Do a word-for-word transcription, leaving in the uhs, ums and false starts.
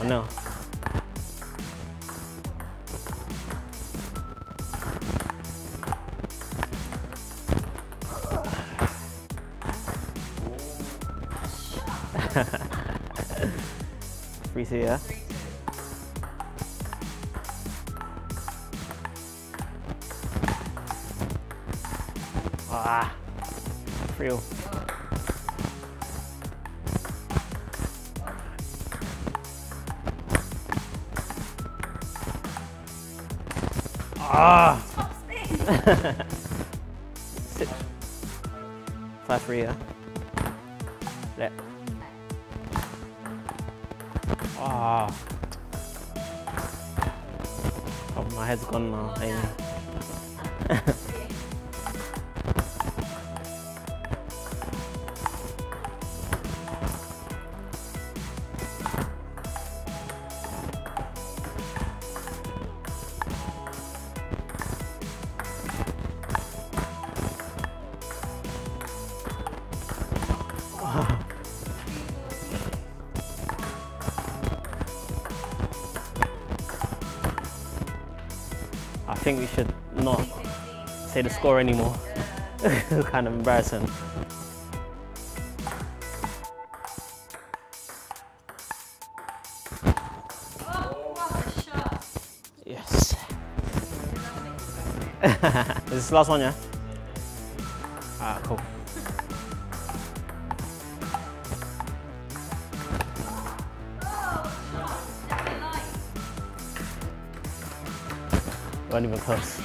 Oh no. Free two, yeah? Ah, real. Ah! Top spin! Sit. Fly free, yeah? Yeah. Ah! Oh, my head's gone now. Oh, no. I think we should not say the score anymore. Kind of embarrassing. Oh, what a shot! Yes. Is this the last one, yeah? Ah, cool. Not even close.